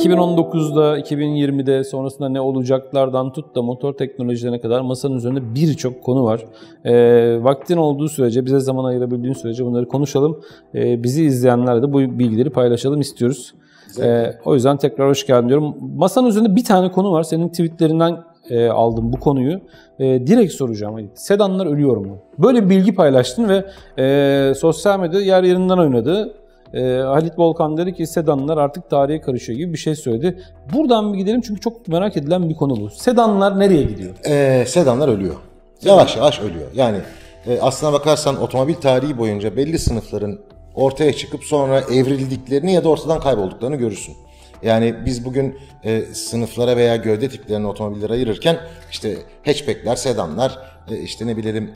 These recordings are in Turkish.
2019'da, 2020'de sonrasında ne olacaklardan tut da motor teknolojilerine kadar masanın üzerinde birçok konu var. Vaktin olduğu sürece, bize zaman ayırabildiğin sürece bunları konuşalım. Bizi izleyenlerle de bu bilgileri paylaşalım istiyoruz. O yüzden tekrar hoş geldin diyorum. Masanın üzerinde bir tane konu var. Senin tweetlerinden aldım bu konuyu. Direkt soracağım. Sedanlar ölüyor mu? Böyle bir bilgi paylaştın ve sosyal medya yer yerinden oynadı. Halit Bolkan dedi ki sedanlar artık tarihe karışıyor gibi bir şey söyledi. Buradan bir gidelim çünkü çok merak edilen bir konu bu. Sedanlar nereye gidiyor? Sedanlar ölüyor. Yavaş yavaş ölüyor. Yani aslına bakarsan otomobil tarihi boyunca belli sınıfların ortaya çıkıp sonra evrildiklerini ya da ortadan kaybolduklarını görürsün. Yani biz bugün sınıflara veya gövde tiplerine otomobilleri ayırırken işte hatchbackler, sedanlar, işte ne bileyim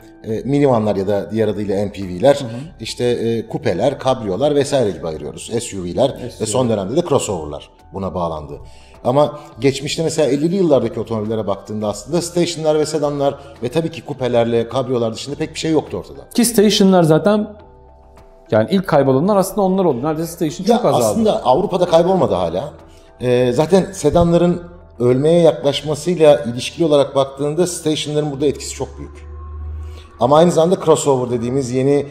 minivanlar ya da diğer adıyla MPV'ler, işte kupeler, kabriyolar vesaire gibi ayırıyoruz. SUV'ler ve son dönemde de crossover'lar buna bağlandı. Ama geçmişte mesela 50'li yıllardaki otomobillere baktığında aslında stationlar ve sedanlar ve tabii ki kupelerle kabriyolar dışında pek bir şey yoktu ortada. Ki stationlar zaten... Yani ilk kaybolanlar aslında onlar oldu. Neredeyse station çok azaldı. Aslında Avrupa'da kaybolmadı hala. Zaten sedanların ölmeye yaklaşmasıyla ilişkili olarak baktığında stationların burada etkisi çok büyük. Ama aynı zamanda crossover dediğimiz yeni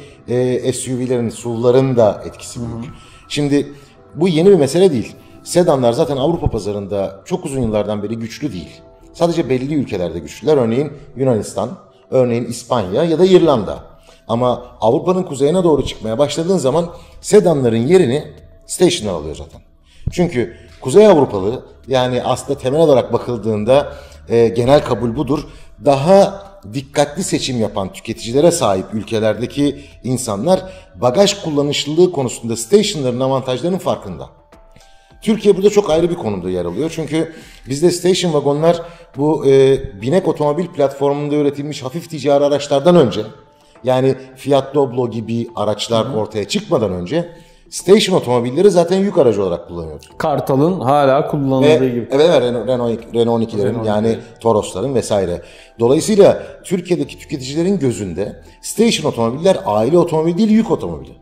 SUV'lerin, SUV'ların da etkisi büyük. Şimdi bu yeni bir mesele değil. Sedanlar zaten Avrupa pazarında çok uzun yıllardan beri güçlü değil. Sadece belli ülkelerde güçlüler. Örneğin Yunanistan, örneğin İspanya ya da İrlanda. Ama Avrupa'nın kuzeyine doğru çıkmaya başladığın zaman sedanların yerini stationlar alıyor zaten. Çünkü Kuzey Avrupalı, yani aslında temel olarak bakıldığında genel kabul budur. Daha dikkatli seçim yapan tüketicilere sahip ülkelerdeki insanlar bagaj kullanışlılığı konusunda stationların avantajlarının farkında. Türkiye burada çok ayrı bir konumda yer alıyor. Çünkü bizde station vagonlar bu binek otomobil platformunda üretilmiş hafif ticari araçlardan önce... Yani Fiat Doblo gibi araçlar ortaya çıkmadan önce station otomobilleri zaten yük aracı olarak kullanıyordu. Kartal'ın hala kullanıldığı gibi. Evet, Renault 12'lerin yani Toros'ların vesaire. Dolayısıyla Türkiye'deki tüketicilerin gözünde station otomobiller aile otomobili değil, yük otomobili.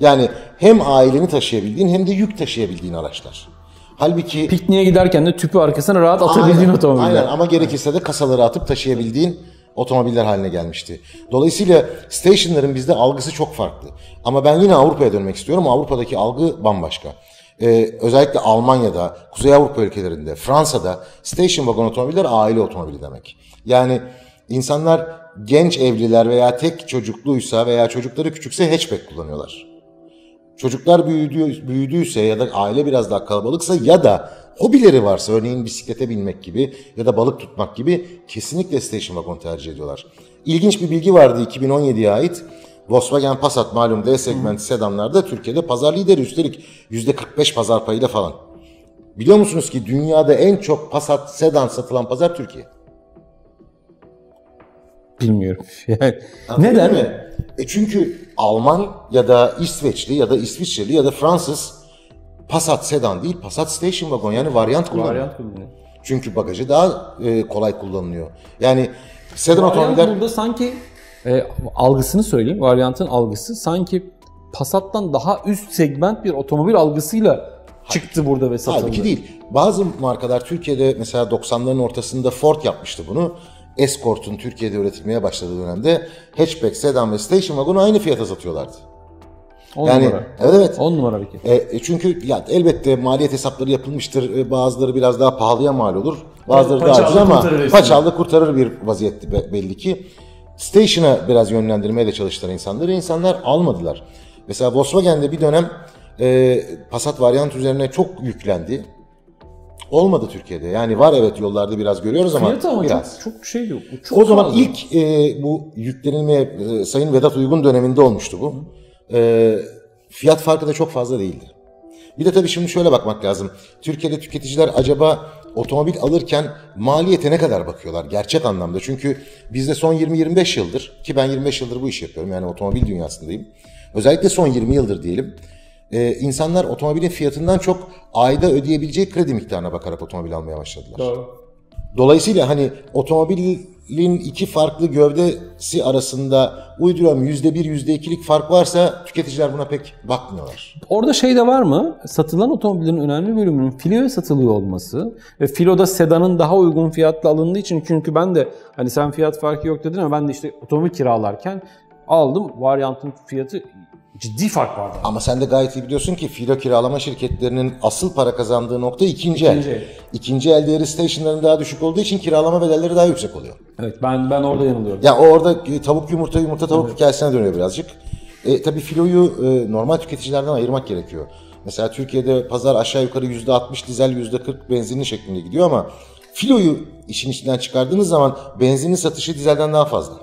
Yani hem aileni taşıyabildiğin hem de yük taşıyabildiğin araçlar. Halbuki pikniğe giderken de tüpü arkasına rahat atabildiğin otomobiller. Aynen, ama gerekirse de kasaları atıp taşıyabildiğin otomobiller haline gelmişti. Dolayısıyla stationların bizde algısı çok farklı. Ama ben yine Avrupa'ya dönmek istiyorum. Avrupa'daki algı bambaşka. Özellikle Almanya'da, Kuzey Avrupa ülkelerinde, Fransa'da station wagon otomobiller aile otomobili demek. Yani insanlar genç evliler veya tek çocukluysa veya çocukları küçükse hatchback kullanıyorlar. Çocuklar büyüdüyse ya da aile biraz daha kalabalıksa ya da hobileri varsa, örneğin bisiklete binmek gibi ya da balık tutmak gibi, kesinlikle station wagon tercih ediyorlar. İlginç bir bilgi vardı 2017'ye ait. Volkswagen Passat, malum D segment sedanlarda Türkiye'de pazar lideri, üstelik %45 pazar payıyla falan. Biliyor musunuz ki dünyada en çok Passat sedan satılan pazar Türkiye? Bilmiyorum. Yani neden? Çünkü Alman ya da İsveçli ya da İsviçreli ya da Fransız Passat sedan değil, Passat station wagon, yani varyant kullanıyor. Çünkü bagajı daha kolay kullanılıyor. Yani sedan otomobiller... Burada sanki algısını söyleyeyim, varyantın algısı sanki Passat'tan daha üst segment bir otomobil algısıyla çıktı burada ve satıldı. Halbuki değil. Bazı markalar Türkiye'de, mesela 90'ların ortasında Ford yapmıştı bunu. Escort'un Türkiye'de üretilmeye başladığı dönemde hatchback, sedan ve station wagon'u aynı fiyata satıyorlardı. 10 yani, numara. Evet. 10 numara bir kez. Çünkü ya, elbette maliyet hesapları yapılmıştır. Bazıları biraz daha pahalıya mal olur. Bazıları daha ucuz ama paçalda kurtarır bir vaziyetti belli ki. Station'a biraz yönlendirmeyle çalıştılar insanları. İnsanlar almadılar. Mesela Volkswagen'de bir dönem Passat varyant üzerine çok yüklendi. Olmadı Türkiye'de. Yani var, evet, yollarda biraz görüyoruz ama biraz. Çok şey yok. Çok o zaman ilk bu yüklenilmeye Sayın Vedat Uygun döneminde olmuştu bu. Fiyat farkı da çok fazla değildi. Bir de tabii şimdi şöyle bakmak lazım. Türkiye'de tüketiciler acaba otomobil alırken maliyete ne kadar bakıyorlar gerçek anlamda? Çünkü bizde son 20-25 yıldır, ki ben 25 yıldır bu işi yapıyorum, yani otomobil dünyasındayım. Özellikle son 20 yıldır diyelim. insanlar otomobilin fiyatından çok ayda ödeyebileceği kredi miktarına bakarak otomobil almaya başladılar. Doğru. Dolayısıyla hani otomobilin iki farklı gövdesi arasında uyduruyorum %1-%2'lik fark varsa tüketiciler buna pek bakmıyorlar. Orada şey de var mı? Satılan otomobillerin önemli bölümünün filoya satılıyor olması ve filoda sedanın daha uygun fiyatla alındığı için, çünkü ben de hani sen fiyat farkı yok dedin ama ben de işte otomobil kiralarken aldım, varyantın fiyatı ciddi fark vardı. Ama sen de gayet iyi biliyorsun ki filo kiralama şirketlerinin asıl para kazandığı nokta ikinci el. İkinci el değeri stationların daha düşük olduğu için kiralama bedelleri daha yüksek oluyor. Evet, ben orada yanılıyorum. Ya orada tavuk yumurta, yumurta tavuk, evet, hikayesine dönüyor birazcık. Tabii filoyu normal tüketicilerden ayırmak gerekiyor. Mesela Türkiye'de pazar aşağı yukarı %60 dizel, %40 benzinli şeklinde gidiyor ama filoyu işin içinden çıkardığınız zaman benzinin satışı dizelden daha fazla.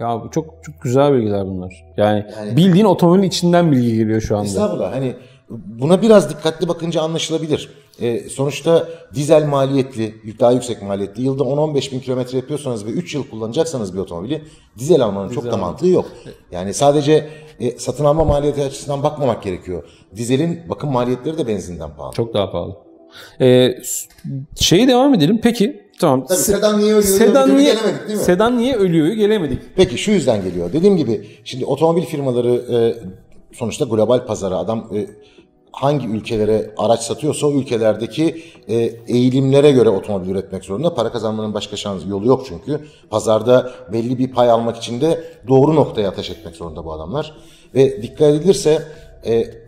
Ya bu çok çok güzel bilgiler bunlar. Yani bildiğin otomobilin içinden bilgi geliyor şu anda. Estağfurullah, hani buna biraz dikkatli bakınca anlaşılabilir. Sonuçta dizel maliyetli, daha yüksek maliyetli. Yılda 10-15 bin kilometre yapıyorsanız ve 3 yıl kullanacaksanız bir otomobili, dizel almanın çok da mantığı yok. Yani sadece satın alma maliyeti açısından bakmamak gerekiyor. Dizelin bakım maliyetleri de benzinden pahalı. Çok daha pahalı. Devam edelim peki. Tamam. Tabii sedan niye ölüyor? Gelemedik değil mi? Sedan niye ölüyor? Gelemedik. Peki şu yüzden geliyor. Dediğim gibi şimdi otomobil firmaları sonuçta global pazara, adam hangi ülkelere araç satıyorsa o ülkelerdeki eğilimlere göre otomobil üretmek zorunda. Para kazanmanın başka yolu yok çünkü. Pazarda belli bir pay almak için de doğru noktaya ateş etmek zorunda bu adamlar. Ve dikkat edilirse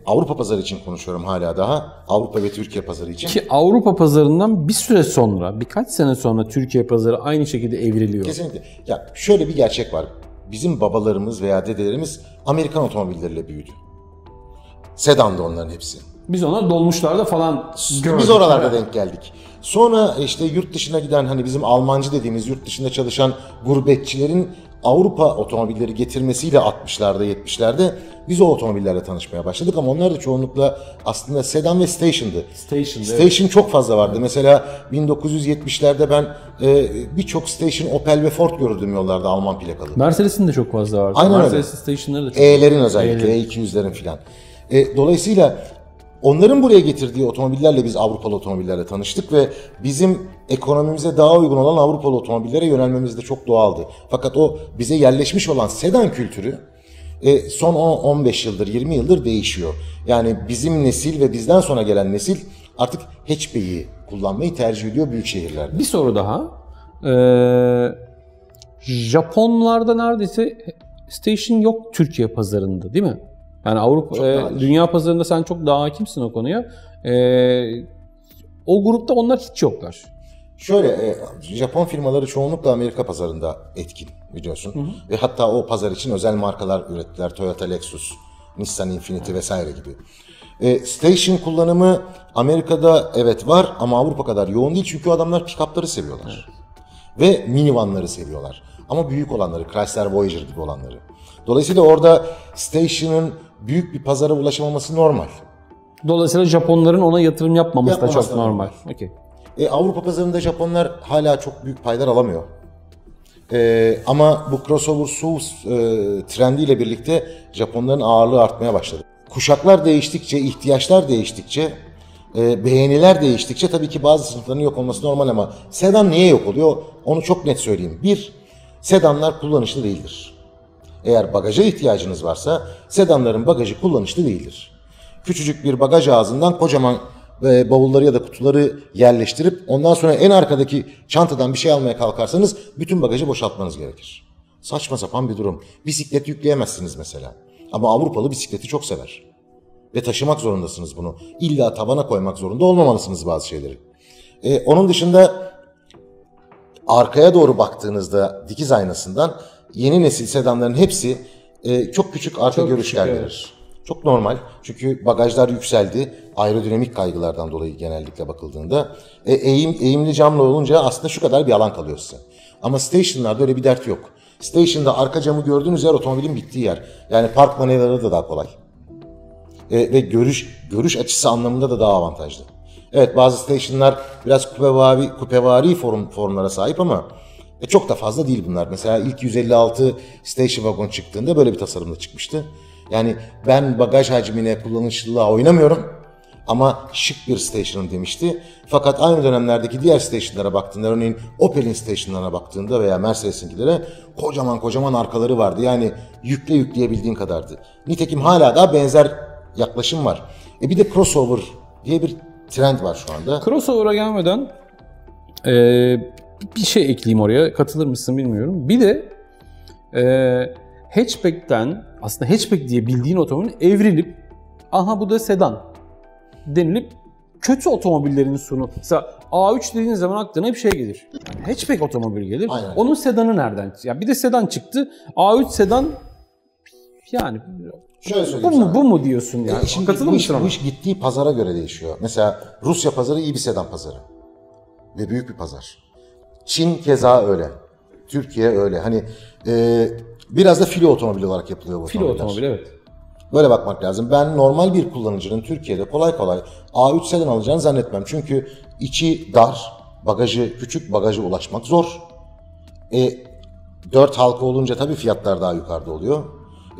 Avrupa pazarı için konuşuyorum hala daha. Avrupa ve Türkiye pazarı için. Ki Avrupa pazarından bir süre sonra, birkaç sene sonra Türkiye pazarı aynı şekilde evriliyor. Kesinlikle. Ya şöyle bir gerçek var. Bizim babalarımız veya dedelerimiz Amerikan otomobilleriyle büyüdü. Sedan'dı onların hepsi. Biz ona dolmuşlarda falan gördük. Biz oralarda denk geldik. Sonra işte yurt dışına giden, hani bizim Almancı dediğimiz yurt dışında çalışan gurbetçilerin Avrupa otomobilleri getirmesiyle 60'larda 70'lerde biz o otomobillerle tanışmaya başladık ama onlar da çoğunlukla aslında sedan ve station'dı. Station evet, çok fazla vardı. Evet. Mesela 1970'lerde ben birçok station Opel ve Ford görürdüm yollarda, Alman plakalı. Mercedes'in de çok fazla vardı. Aynen Mercedes öyle. Station'ları da çok. E'lerin özellikle E200'lerin filan. Dolayısıyla onların buraya getirdiği otomobillerle biz Avrupalı otomobillerle tanıştık ve bizim ekonomimize daha uygun olan Avrupalı otomobillere yönelmemiz de çok doğaldı. Fakat o bize yerleşmiş olan sedan kültürü son 10-15 yıldır, 20 yıldır değişiyor. Yani bizim nesil ve bizden sonra gelen nesil artık hatchback'i kullanmayı tercih ediyor büyük şehirlerde. Bir soru daha. Japonlarda neredeyse station yok Türkiye pazarında değil mi? Yani Avrupa, dünya pazarında sen çok daha hakimsin o konuya. O grupta onlar hiç yoklar. Şöyle, Japon firmaları çoğunlukla Amerika pazarında etkin biliyorsun. Hı hı. Hatta o pazar için özel markalar ürettiler. Toyota, Lexus, Nissan, Infiniti vesaire gibi. Station kullanımı Amerika'da evet var ama Avrupa kadar yoğun değil. Çünkü adamlar pick-up'ları seviyorlar. Evet. Ve minivanları seviyorlar. Ama büyük olanları, Chrysler, Voyager gibi olanları. Dolayısıyla orada station'ın büyük bir pazara ulaşamaması normal. Dolayısıyla Japonların ona yatırım yapmaması da çok normal. Okay. Avrupa pazarında Japonlar hala çok büyük paylar alamıyor. Ama bu crossover SUV trendiyle birlikte Japonların ağırlığı artmaya başladı. Kuşaklar değiştikçe, ihtiyaçlar değiştikçe, beğeniler değiştikçe tabii ki bazı sınıfların yok olması normal ama sedan niye yok oluyor? Onu çok net söyleyeyim. Bir, sedanlar kullanışlı değildir. Eğer bagaja ihtiyacınız varsa sedanların bagajı kullanışlı değildir. Küçücük bir bagaj ağzından kocaman bavulları ya da kutuları yerleştirip ondan sonra en arkadaki çantadan bir şey almaya kalkarsanız bütün bagajı boşaltmanız gerekir. Saçma sapan bir durum. Bisiklet yükleyemezsiniz mesela. Ama Avrupalı bisikleti çok sever. Ve taşımak zorundasınız bunu. İlla tabana koymak zorunda olmamalısınız bazı şeyleri. Onun dışında arkaya doğru baktığınızda dikiz aynasından yeni nesil sedanların hepsi çok küçük arka görüşler verir. Çok normal. Çünkü bagajlar yükseldi. Aerodinamik kaygılardan dolayı genellikle bakıldığında. Eğimli camlı olunca aslında şu kadar bir alan kalıyor size. Ama station'larda öyle bir dert yok. Station'da arka camı gördüğünüz yer otomobilin bittiği yer. Yani park manevraları da daha kolay. Ve görüş açısı anlamında da daha avantajlı. Evet, bazı station'lar biraz kupevari formlara sahip ama çok da fazla değil bunlar. Mesela ilk 156 station wagon çıktığında böyle bir tasarımla çıkmıştı. Yani ben bagaj hacmine, kullanışlılığa oynamıyorum ama şık bir station demişti. Fakat aynı dönemlerdeki diğer stationlara baktığında, örneğin Opel'in stationlarına baktığında veya Mercedes'inkilere kocaman arkaları vardı. Yani yükleyebildiğin kadardı. Nitekim hala daha benzer yaklaşım var. Bir de crossover diye bir trend var şu anda. Crossover'a gelmeden bir şey ekleyeyim oraya. Katılır mısın bilmiyorum. Bir de hatchback'ten, aslında hatchback diye bildiğin otomobil evrilip aha bu da sedan denilip kötü otomobillerin sonu. Mesela A3 dediğiniz zaman aklına hep şey gelir. Yani hatchback otomobil gelir. Aynen. Onun sedanı nereden? Ya bir de sedan çıktı. A3 sedan yani bu mu diyorsun yani? Şimdi bu iş gittiği pazara göre değişiyor. Mesela Rusya pazarı iyi bir sedan pazarı. Ve büyük bir pazar. Çin keza öyle. Türkiye öyle. Hani biraz da filo otomobil olarak yapılıyor bu otomobiller. Filo otomobil, evet. Böyle bakmak lazım. Ben normal bir kullanıcının Türkiye'de kolay A3 sedan alacağını zannetmem. Çünkü içi dar, bagajı küçük, bagaja ulaşmak zor. 4 halka olunca tabii fiyatlar daha yukarıda oluyor.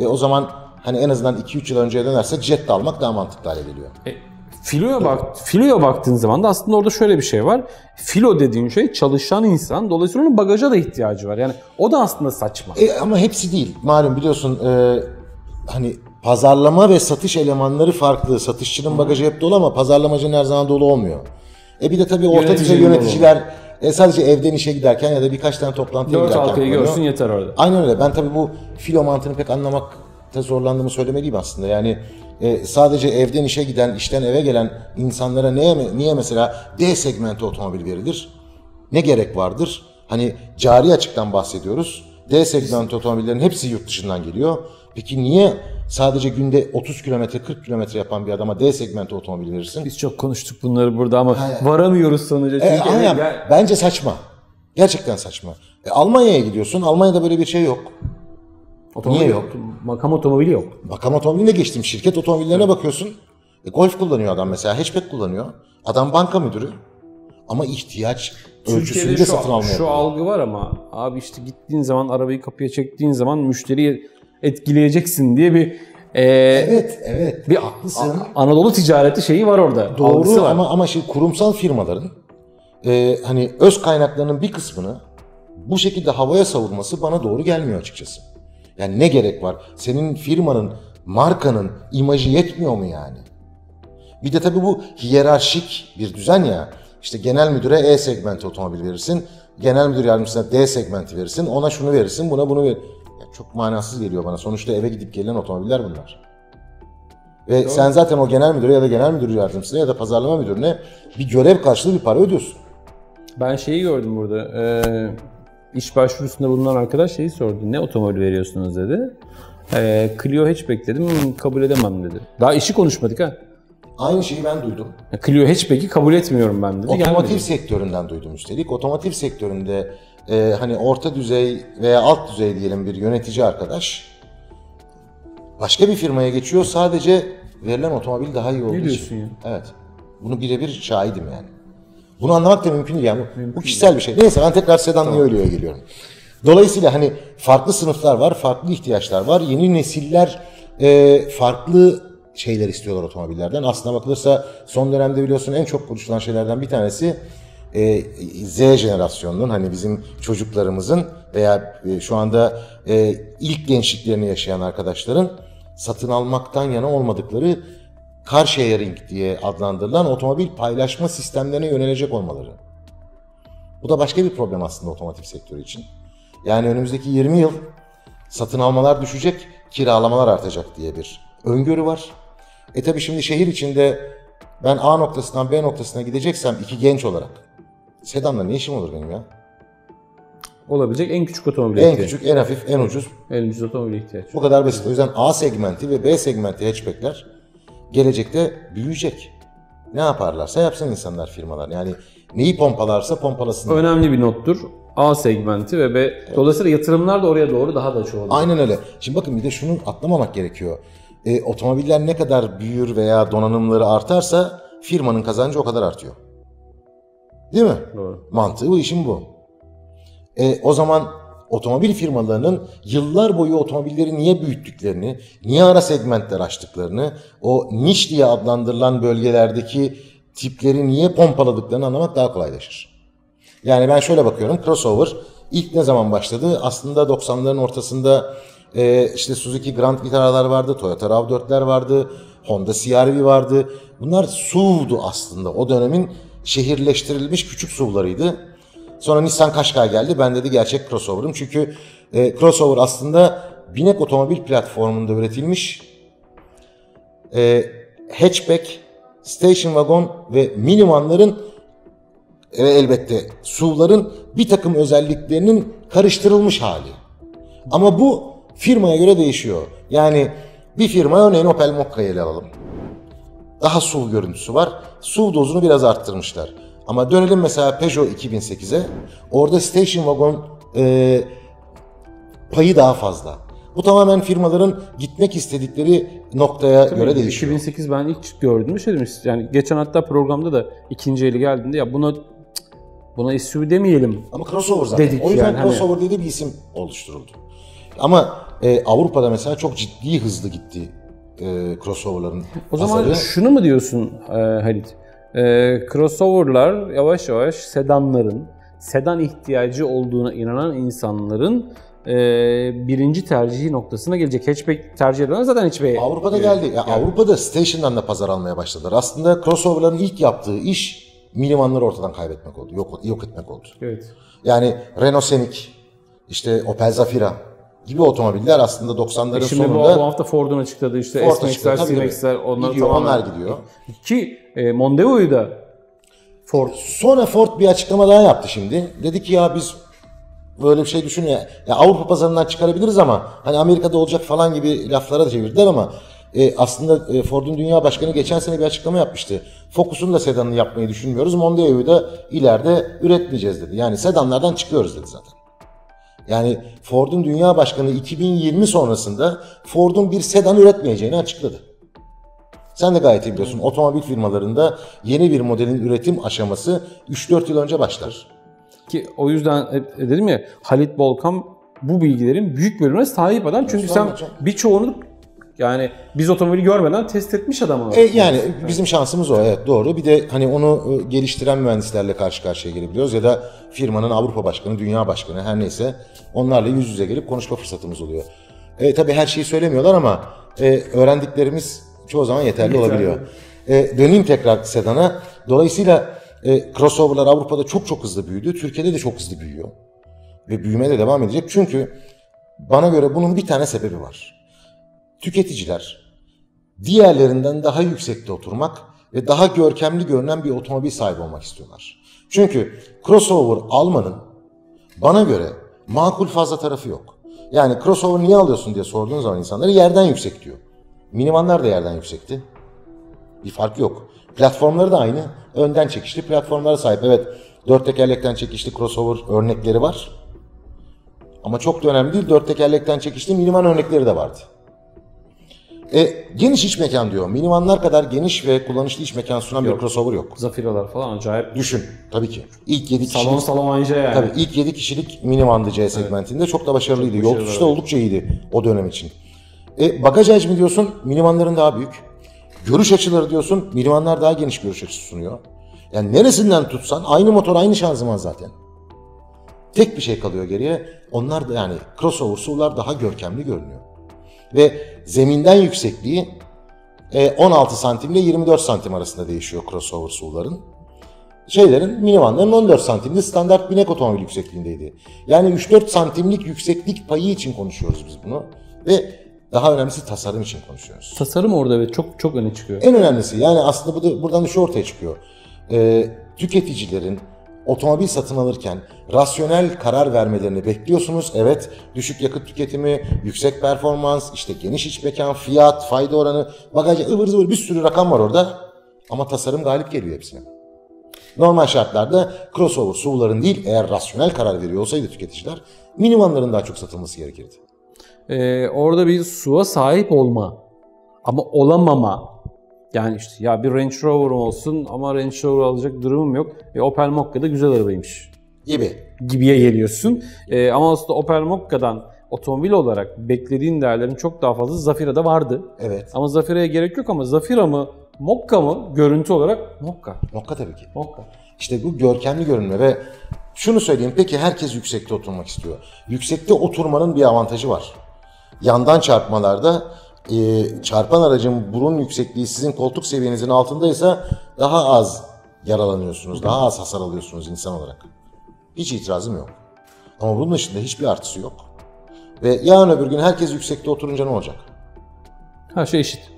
O zaman hani en azından 2-3 yıl önceye dönersek Jetta almak daha mantıklı hale geliyor. Filoya baktığın zaman da aslında orada şöyle bir şey var. Filo dediğin şey çalışan insan. Dolayısıyla onun bagaja da ihtiyacı var. Yani o da aslında saçma. Ama hepsi değil. Malum biliyorsun hani pazarlama ve satış elemanları farklı. Satışçının bagajı hep dolu ama pazarlamacının her zaman dolu olmuyor. Bir de tabii orta düzey yöneticiler sadece evden işe giderken ya da birkaç tane toplantıya giderken... 4 halkayı görsün yeter orada. Aynen öyle. Ben tabii bu filo mantığını pek anlamakta zorlandığımı söylemeliyim aslında. Yani sadece evden işe giden, işten eve gelen insanlara niye mesela D segmenti otomobil verilir? Ne gerek vardır? Hani cari açıktan bahsediyoruz. D segmenti otomobillerin hepsi yurt dışından geliyor. Peki niye sadece günde 30 kilometre, 40 kilometre yapan bir adama D segmenti otomobil verirsin? Biz çok konuştuk bunları burada ama varamıyoruz sonuca. Çünkü bence saçma. Gerçekten saçma. Almanya'ya gidiyorsun. Almanya'da böyle bir şey yok. Niye yok? Makam otomobili yok. Makam otomobiline geçtim. Şirket otomobillerine bakıyorsun. Golf kullanıyor adam mesela. Hatchback kullanıyor. Adam banka müdürü. Ama ihtiyaç ölçüsünde de satın almıyor. Şu algı var ama abi işte gittiğin zaman arabayı kapıya çektiğin zaman müşteriyi etkileyeceksin diye bir evet. Bir Anadolu ticareti şeyi var orada. Doğru ama şimdi kurumsal firmaların hani öz kaynaklarının bir kısmını bu şekilde havaya savurması bana doğru gelmiyor açıkçası. Yani ne gerek var? Senin firmanın, markanın imajı yetmiyor mu yani? Bir de tabii bu hiyerarşik bir düzen ya. İşte genel müdüre E segmenti otomobil verirsin. Genel müdür yardımcısına D segmenti verirsin. Ona şunu verirsin, buna bunu verirsin. Çok manasız geliyor bana. Sonuçta eve gidip gelen otomobiller bunlar. Ve doğru. Sen zaten o genel müdüre ya da genel müdür yardımcısına ya da pazarlama müdürüne bir görev karşılığı bir para ödüyorsun. Ben şeyi gördüm burada. İş başvurusunda bulunan arkadaş şeyi sordu. Ne otomobil veriyorsunuz dedi. Clio hatchback dedim. Kabul edemem dedi. Daha işi konuşmadık ha. Aynı şeyi ben duydum. Clio hatchback'i kabul etmiyorum ben dedi. Otomotiv sektöründen duydum üstelik. Otomotiv sektöründe hani orta düzey veya alt düzey diyelim bir yönetici arkadaş başka bir firmaya geçiyor sadece verilen otomobil daha iyi olduğu için. Ya. Evet. Bunu birebir şahidim yani. Bunu anlamak da mümkün değil yani. Bu kişisel değil. Bir şey. Neyse ben tekrar sedanlıya ölüyor geliyorum. Dolayısıyla hani farklı sınıflar var, farklı ihtiyaçlar var. Yeni nesiller farklı şeyler istiyorlar otomobillerden. Aslına bakılırsa son dönemde biliyorsun en çok konuşulan şeylerden bir tanesi Z jenerasyonunun hani bizim çocuklarımızın veya şu anda ilk gençliklerini yaşayan arkadaşların satın almaktan yana olmadıkları car sharing diye adlandırılan otomobil paylaşma sistemlerine yönelecek olmaları. Bu da başka bir problem aslında otomotiv sektörü için. Yani önümüzdeki 20 yıl satın almalar düşecek, kiralamalar artacak diye bir öngörü var. Tabii şimdi şehir içinde ben A noktasından B noktasına gideceksem iki genç olarak sedanla ne işim olur benim ya? Olabilecek en küçük otomobile ihtiyaç. En küçük, en hafif, en ucuz. En ucuz otomobile ihtiyaç. Bu kadar basit. O yüzden A segmenti ve B segmenti hatchbackler gelecekte büyüyecek. Ne yaparlarsa yapsın insanlar, firmalar. Yani neyi pompalarsa pompalasın. Önemli bir nottur. A segmenti ve B. Evet. Dolayısıyla yatırımlar da oraya doğru daha da çoğalıyor. Aynen öyle. Şimdi bakın bir de şunu atlamamak gerekiyor. Otomobiller ne kadar büyür veya donanımları artarsa firmanın kazancı o kadar artıyor. Değil mi? Doğru. Mantığı bu, işin bu. O zaman otomobil firmalarının yıllar boyu otomobilleri niye büyüttüklerini, niye ara segmentler açtıklarını, o niş diye adlandırılan bölgelerdeki tipleri niye pompaladıklarını anlamak daha kolaylaşır. Yani ben şöyle bakıyorum, crossover ilk ne zaman başladı? Aslında 90'ların ortasında işte Suzuki Grand Vitara'lar vardı, Toyota RAV4'ler vardı, Honda CR-V vardı. Bunlar SUV'du aslında. O dönemin şehirleştirilmiş küçük SUV'larıydı. Sonra Nissan Qashqai geldi. Ben dedi gerçek crossover'ım. Çünkü crossover aslında binek otomobil platformunda üretilmiş hatchback, station wagon ve minivanların ve elbette SUV'ların bir takım özelliklerinin karıştırılmış hali. Ama bu firmaya göre değişiyor. Yani bir firma, örneğin Opel Mokka'yı ele alalım. Daha SUV görüntüsü var. SUV dozunu biraz arttırmışlar. Ama dönelim mesela Peugeot 2008'e. Orada station wagon payı daha fazla. Bu tamamen firmaların gitmek istedikleri noktaya tabii göre değişiyor. 2008 ben ilk gördüğümü şey demiş. Yani geçen hatta programda da ikinci eli geldiğinde ya buna SUV demeyelim. Ama crossover zaten. Dedik o yüzden yani, crossover hani... dediği bir isim oluşturuldu. Ama Avrupa'da mesela çok ciddi hızlı gitti crossover'ların o zaman hasarı. Şunu mu diyorsun Halit? Crossover'lar yavaş yavaş sedanların, sedan ihtiyacı olduğuna inanan insanların birinci tercihi noktasına gelecek. Hatchback tercih edilen zaten hiçbir... Avrupa'da geldi. Yani Avrupa'da station'dan da pazar almaya başladılar. Aslında crossover'ların ilk yaptığı iş minivanları ortadan kaybetmek oldu. Yok etmek oldu. Evet. Yani Renault Scenic, işte Opel Zafira gibi otomobiller aslında 90'ların sonunda... Bu hafta Ford'un açıkladığı işte S-Max'ler, C-Max'ler onları tamamen... Onlar gidiyor. Ki Mondeo'yu da Ford... Sonra Ford bir açıklama daha yaptı şimdi. Dedi ki ya biz böyle bir şey düşünüyor. Ya Avrupa pazarından çıkarabiliriz ama hani Amerika'da olacak falan gibi laflara çevirdiler ama aslında Ford'un dünya başkanı geçen sene bir açıklama yapmıştı. Focus'un da sedanını yapmayı düşünmüyoruz. Mondeo'yu da ileride üretmeyeceğiz dedi. Yani sedanlardan çıkıyoruz dedi zaten. Yani Ford'un dünya başkanı 2020 sonrasında Ford'un bir sedan üretmeyeceğini açıkladı. Sen de gayet iyi biliyorsun. Otomobil firmalarında yeni bir modelin üretim aşaması 3-4 yıl önce başlar. Ki o yüzden dedim ya, Halit Bolkan bu bilgilerin büyük bölümüne sahip adam. Çünkü sen birçoğunu yani biz otomobili görmeden test etmiş adamı. Yani bizim şansımız o, evet doğru. Bir de hani onu geliştiren mühendislerle karşı karşıya gelebiliyoruz ya da firmanın Avrupa başkanı, dünya başkanı her neyse onlarla yüz yüze gelip konuşma fırsatımız oluyor. Tabii her şeyi söylemiyorlar ama öğrendiklerimiz çoğu zaman yeterli olabiliyor. Döneyim tekrar sedana. Dolayısıyla crossover'lar Avrupa'da çok hızlı büyüdü. Türkiye'de de çok hızlı büyüyor. Ve büyümeye de devam edecek. Çünkü bana göre bunun bir tane sebebi var. Tüketiciler diğerlerinden daha yüksekte oturmak ve daha görkemli görünen bir otomobil sahibi olmak istiyorlar. Çünkü crossover almanın bana göre makul fazla tarafı yok. Yani crossover niye alıyorsun diye sorduğun zaman insanları yerden yüksek diyor. Minivanlar da yerden yüksekti. Bir fark yok. Platformları da aynı. Önden çekişli platformlara sahip. Evet, 4 tekerlekten çekişli crossover örnekleri var. Ama çok da önemli değil. 4 tekerlekten çekişli minivan örnekleri de vardı. Geniş iç mekan diyor. Minivanlar kadar geniş ve kullanışlı iç mekan sunan bir crossover yok. Zafiralar falan acayip. Düşün tabii ki. İlk 7 kişilik. Salon anca yani. Tabii ilk 7 kişilik minivandı C segmentinde. Evet. Çok da başarılıydı. Yol tutuşu da oldukça iyiydi o dönem için. Bagaj hacmi diyorsun, minivanların daha büyük. Görüş açıları diyorsun, minivanlar daha geniş görüş açısı sunuyor. Yani neresinden tutsan aynı motor, aynı şanzıman zaten. Tek bir şey kalıyor geriye. Onlar da yani crossover SUV'lar daha görkemli görünüyor. Ve zeminden yüksekliği 16 santim ile 24 santim arasında değişiyor crossover SUV'ların. Minivanların 14 santimli standart binek otomobil yüksekliğindeydi. Yani 3-4 santimlik yükseklik payı için konuşuyoruz biz bunu. Ve daha önemlisi tasarım için konuşuyoruz. Tasarım orada evet çok öne çıkıyor. En önemlisi yani aslında buradan da şu ortaya çıkıyor. Tüketicilerin otomobil satın alırken rasyonel karar vermelerini bekliyorsunuz. Evet, düşük yakıt tüketimi, yüksek performans, işte geniş iç mekan, fiyat, fayda oranı, bagaj, ıvır zıvır bir sürü rakam var orada. Ama tasarım galip geliyor hepsine. Normal şartlarda crossover SUV'ların değil, eğer rasyonel karar veriyor olsaydı tüketiciler, minivanların daha çok satılması gerekirdi. Orada bir SUV'a sahip olma ama olamama. Yani işte ya bir Range Rover'ım olsun ama Range Rover alacak durumum yok. Opel Mokka da güzel arabaymış. gibiye geliyorsun. Ama aslında Opel Mokka'dan otomobil olarak beklediğin değerlerin çok daha fazla Zafira'da vardı. Evet. Ama Zafira'ya gerek yok, ama Zafira mı Mokka mı? Görüntü olarak Mokka. Mokka tabii ki. Mokka. İşte bu görkemli görünme ve şunu söyleyeyim, peki herkes yüksekte oturmak istiyor. Yüksekte oturmanın bir avantajı var. Yandan çarpmalarda çarpan aracın burun yüksekliği sizin koltuk seviyenizin altındaysa daha az yaralanıyorsunuz, daha az hasar alıyorsunuz insan olarak. Hiç itirazım yok. Ama bunun dışında hiçbir artısı yok. Ve yarın öbür gün herkes yüksekte oturunca ne olacak? Her şey eşit.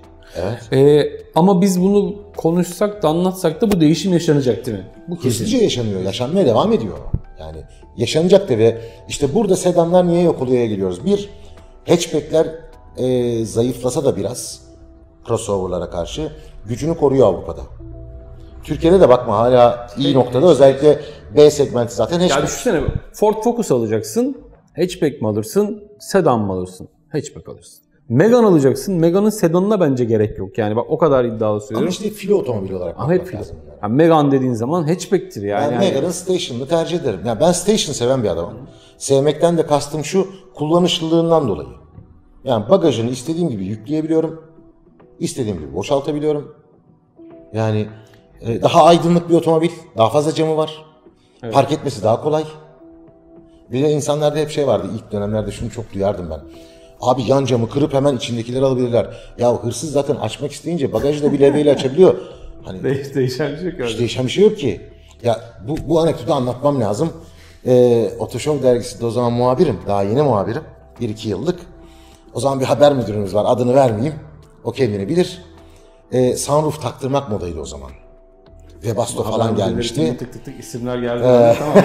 Evet. Ama biz bunu konuşsak da anlatsak da bu değişim yaşanacak değil mi? Bu kesinlikle yaşanıyor, yaşanmaya devam ediyor. Yani yaşanacak da ve işte burada sedanlar niye yok oluyor'ya geliyoruz. Bir, hatchbackler zayıflasa da biraz crossover'lara karşı gücünü koruyor Avrupa'da. Türkiye'de de bakma hala iyi noktada, özellikle B segmenti zaten hatchback. Ya düşünsene, Ford Focus alacaksın, hatchback mi alırsın, sedan mı alırsın? Hatchback alırsın. Megane alacaksın. Megane'ın sedanına bence gerek yok. Yani bak o kadar iddialı söylüyorum. Ama işte filo otomobil olarak bakmak lazım. Yani Megane dediğin zaman hatchback'tir yani. Ben Megane'ın station'ını tercih ederim. Yani ben station seven bir adamım. Sevmekten de kastım şu, kullanışlılığından dolayı. Yani bagajını istediğim gibi yükleyebiliyorum. İstediğim gibi boşaltabiliyorum. Yani daha aydınlık bir otomobil. Daha fazla camı var. Evet. Park etmesi daha kolay. Bir de insanlarda hep şey vardı. İlk dönemlerde şunu çok duyardım ben. Abi yan camı kırıp hemen içindekileri alabilirler. Ya hırsız zaten açmak isteyince bagajı da bir levyeyle açabiliyor. Hani değişen bir şey yok. Hiç değişen bir şey yok ki. Ya bu anekdotu anlatmam lazım. Otoşov dergisinde o zaman muhabirim. Daha yeni muhabirim. 1-2 yıllık. O zaman bir haber müdürümüz var. Adını vermeyeyim. O kendini bilir. Sunroof taktırmak modaydı o zaman. Webasto falan gelmişti. Tık isimler geldi. Tamam.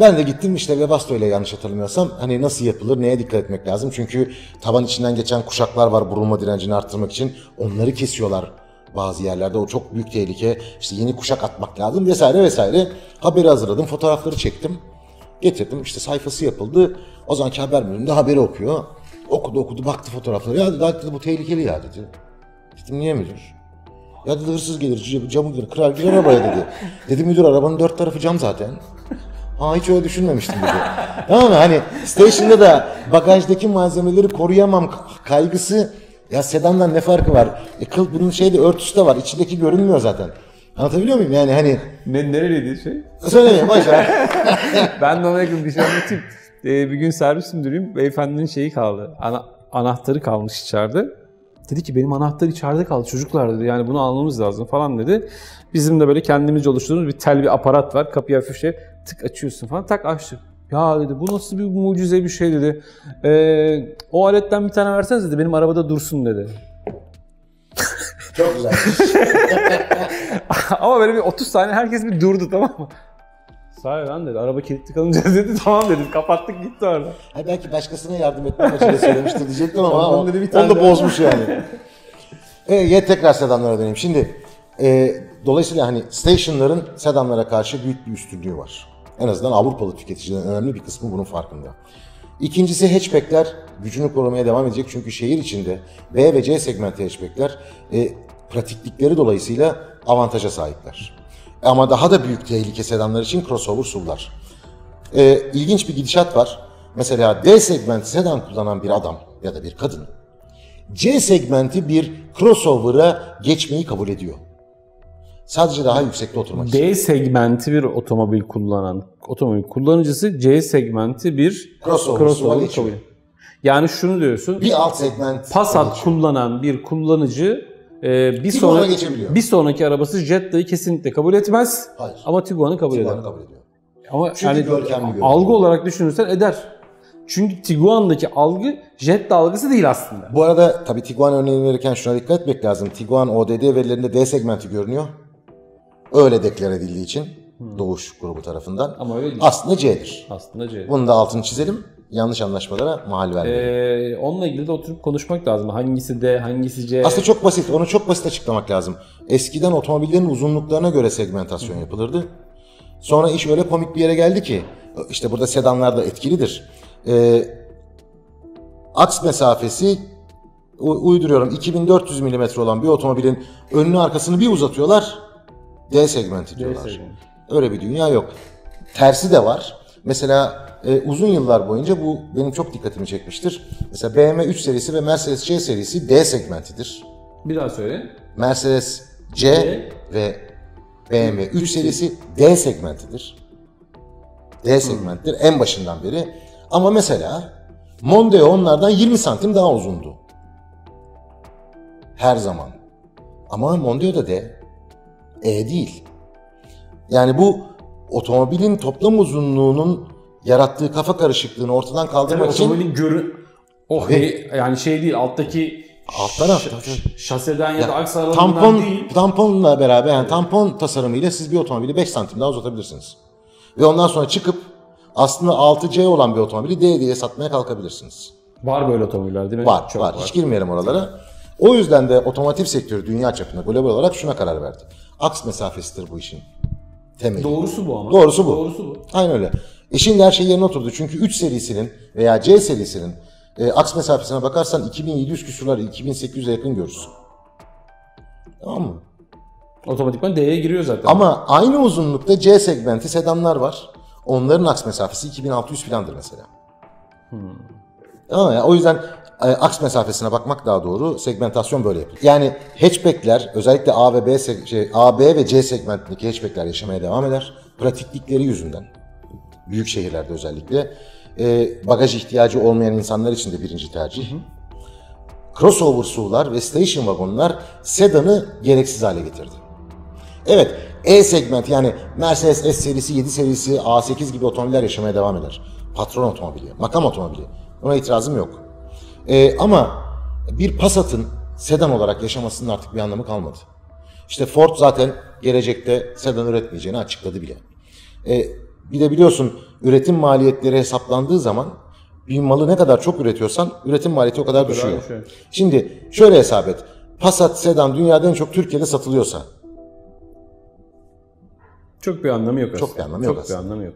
Ben de gittim işte Webasto ile, yanlış hatırlamıyorsam, hani nasıl yapılır, neye dikkat etmek lazım. Çünkü tavan içinden geçen kuşaklar var, burulma direncini arttırmak için. Onları kesiyorlar bazı yerlerde. O çok büyük tehlike. İşte yeni kuşak atmak lazım vesaire vesaire. Haberi hazırladım, fotoğrafları çektim. Getirdim, işte sayfası yapıldı. O zamanki haber bölümünde haberi okuyor. Okudu, baktı fotoğrafları. Ya dedi, bu tehlikeli ya dedi. Dedim, niye müdür? Ya dedi, hırsız gelir, camı kırar girer arabaya dedi. Dedim, müdür arabanın 4 tarafı cam zaten. Ha, hiç öyle düşünmemiştim dedi. Tamam mı? Hani station'da da bagajdaki malzemeleri koruyamam kaygısı, ya sedandan ne farkı var? Bunun örtüsü de var. İçindeki görünmüyor zaten. Anlatabiliyor muyum? Yani hani nereliydi şey? Söyleyeyim, boşver. Ben de ona yakın bir şey anlatayım. Bir gün servis müdürüyüm. Beyefendinin şeyi kaldı. Anahtarı kalmış içeride. Dedi ki, benim anahtar içeride kaldı çocuklar dedi, yani bunu almamız lazım falan dedi. Bizim de böyle kendimizce oluşturduğumuz bir tel bir aparat var, kapıyı hafif tık açıyorsun falan, tak açtık. Ya dedi, bu nasıl bir mucize bir şey dedi. O aletten bir tane verseniz dedi, benim arabada dursun dedi. Çok güzel. Ama böyle bir 30 saniye herkes bir durdu, tamam mı? Sahi lan dedi, araba kilitli kalınca dedi, tamam dedi, kapattık gitti orada. Ha, belki başkasına yardım etme amacıyla söylemiştir diyecektim ama onu da bozmuş yani. Tekrar sedanlara döneyim. Şimdi dolayısıyla hani stationların sedanlara karşı büyük bir üstünlüğü var. En azından Avrupalı tüketicilerin önemli bir kısmı bunun farkında. İkincisi, hatchbackler gücünü korumaya devam edecek çünkü şehir içinde B ve C segmenti hatchbackler pratiklikleri dolayısıyla avantaja sahipler. Ama daha da büyük tehlike sedanlar için crossover SUV'lar. İlginç bir gidişat var. Mesela D segmenti sedan kullanan bir adam ya da bir kadın, C segmenti bir crossover'a geçmeyi kabul ediyor. Sadece daha yüksekte oturmak için. D segmenti bir otomobil kullanan, otomobil kullanıcısı C segmenti bir crossover kabul ediyor. Yani şunu diyorsun, bir alt segment Passat kullanan bir kullanıcı bir sonraki arabası Jetta'yı kesinlikle kabul etmez. Hayır. Ama Tiguan'ı kabul ediyor. Ama çünkü yani algı olarak düşünürsen eder. Çünkü Tiguan'daki algı Jetta algısı değil aslında. Bu arada tabii Tiguan örneğini verirken şuna dikkat etmek lazım. Tiguan ODD verilerinde D segmenti görünüyor. Öyle deklar edildiği için Doğuş grubu tarafından. Ama öyle değil. Aslında C'dir. Bunu da altını çizelim. Yanlış anlaşmalara mahal vermeyelim. Onunla ilgili de oturup konuşmak lazım. Hangisi D, hangisi C? Aslında çok basit. Onu çok basit açıklamak lazım. Eskiden otomobillerin uzunluklarına göre segmentasyon yapılırdı. Sonra iş öyle komik bir yere geldi ki, işte burada sedanlar da etkilidir. Aks mesafesi, uyduruyorum, 2400 mm olan bir otomobilin önünü arkasını bir uzatıyorlar. D segmenti diyorlar. Öyle bir dünya yok. Tersi de var. Mesela uzun yıllar boyunca bu benim çok dikkatimi çekmiştir. Mesela BMW 3 serisi ve Mercedes C serisi D segmentidir. Bir daha söyle. Mercedes C ve BMW 3 serisi D segmentidir. D segmenttir en başından beri. Ama mesela Mondeo onlardan 20 santim daha uzundu. Her zaman. Ama Mondeo da D. E değil. Yani bu otomobilin toplam uzunluğunun yarattığı kafa karışıklığını ortadan kaldırmak yani için... Otomobilin yani şey değil, alttaki şaseden ya da aks aralarından değil. Tamponla beraber yani tampon tasarımıyla siz bir otomobili 5 santim daha uzatabilirsiniz. Ve ondan sonra çıkıp aslında 6C olan bir otomobili D diye satmaya kalkabilirsiniz. Var böyle otomobiller değil mi? Var, çok var. Hiç girmeyelim oralara. O yüzden de otomotiv sektörü dünya çapında global olarak şuna karar verdi. Aks mesafesidir bu işin temeli. Doğrusu bu ama. Doğrusu bu. Doğrusu bu. Aynen öyle. Şimdi her şey yerine oturdu. Çünkü 3 serisinin veya C serisinin aks mesafesine bakarsan 2700 küsurları 2800'e yakın görürsün. Tamam mı? Otomatikman D'ye giriyor zaten. Ama aynı uzunlukta C segmenti sedanlar var. Onların aks mesafesi 2600 filandır mesela. Ama yani o yüzden aks mesafesine bakmak daha doğru. Segmentasyon böyle yapılıyor. Yani hatchbackler özellikle A, B ve C segmentindeki hatchbackler yaşamaya devam eder. Pratiklikleri yüzünden. Büyük şehirlerde özellikle. Bagaj ihtiyacı olmayan insanlar için de birinci tercih. Crossover SUV'lar ve station wagonlar sedanı gereksiz hale getirdi. Evet, E segment yani Mercedes S serisi, 7 serisi, A8 gibi otomobiller yaşamaya devam eder. Patron otomobili, makam otomobili. Ona itirazım yok. Ama bir Passat'ın sedan olarak yaşamasının artık bir anlamı kalmadı. İşte Ford zaten gelecekte sedan üretmeyeceğini açıkladı bile. Bir de biliyorsun üretim maliyetleri hesaplandığı zaman bir malı ne kadar çok üretiyorsan üretim maliyeti o kadar düşüyor. Şimdi şöyle hesap et. Passat sedan dünyada en çok Türkiye'de satılıyorsa çok bir anlamı yok aslında. Çok bir anlamı yok.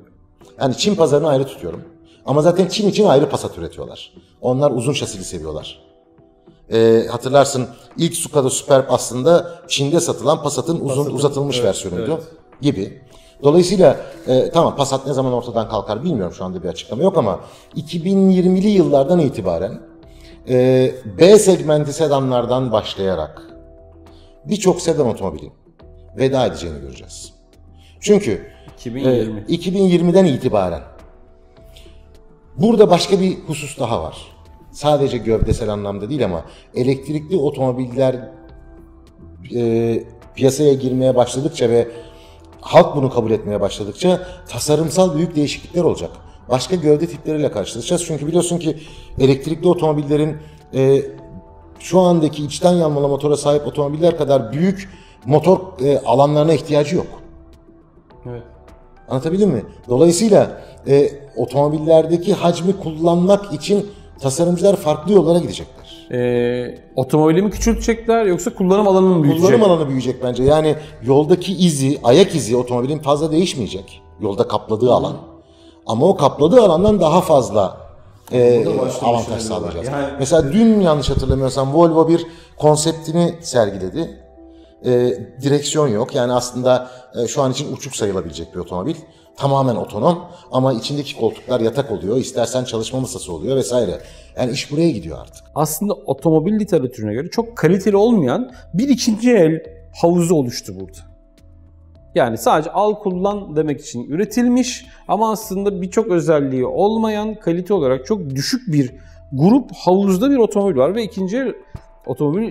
Yani Çin pazarını ayrı tutuyorum. Ama zaten Çin için ayrı Passat üretiyorlar. Onlar uzun şasili seviyorlar. Hatırlarsın ilk Suka'da Superb aslında Çin'de satılan Passat'ın uzatılmış versiyonuydu gibi. Dolayısıyla tamam Passat ne zaman ortadan kalkar bilmiyorum şu anda bir açıklama yok ama 2020'li yıllardan itibaren B segmenti sedanlardan başlayarak birçok sedan otomobilin veda edeceğini göreceğiz. Çünkü 2020'den itibaren burada başka bir husus daha var. Sadece gövdesel anlamda değil ama elektrikli otomobiller piyasaya girmeye başladıkça ve halk bunu kabul etmeye başladıkça tasarımsal büyük değişiklikler olacak. Başka gövde tipleriyle karşılaşacağız. Çünkü biliyorsun ki elektrikli otomobillerin şu andaki içten yanmalı motora sahip otomobiller kadar büyük motor alanlarına ihtiyacı yok. Evet. Anlatabildim mi? Dolayısıyla otomobillerdeki hacmi kullanmak için tasarımcılar farklı yollara gidecekler. Otomobili mi küçültecekler yoksa kullanım alanı mı büyüyecek? Kullanım alanı büyüyecek bence. Yani yoldaki izi, ayak izi otomobilin fazla değişmeyecek. Yolda kapladığı alan. Ama o kapladığı alandan daha fazla avantaj sağlayacağız. Yani, mesela dün yanlış hatırlamıyorsam Volvo bir konseptini sergiledi. Direksiyon yok. Yani aslında şu an için uçuk sayılabilecek bir otomobil. Tamamen otonom ama içindeki koltuklar yatak oluyor. İstersen çalışma masası oluyor vesaire. Yani iş buraya gidiyor artık. Aslında otomobil literatürüne göre çok kaliteli olmayan bir ikinci el havuzu oluştu burada. Yani sadece al kullan demek için üretilmiş ama aslında birçok özelliği olmayan kalite olarak çok düşük bir grup havuzda bir otomobil var ve ikinci el otomobil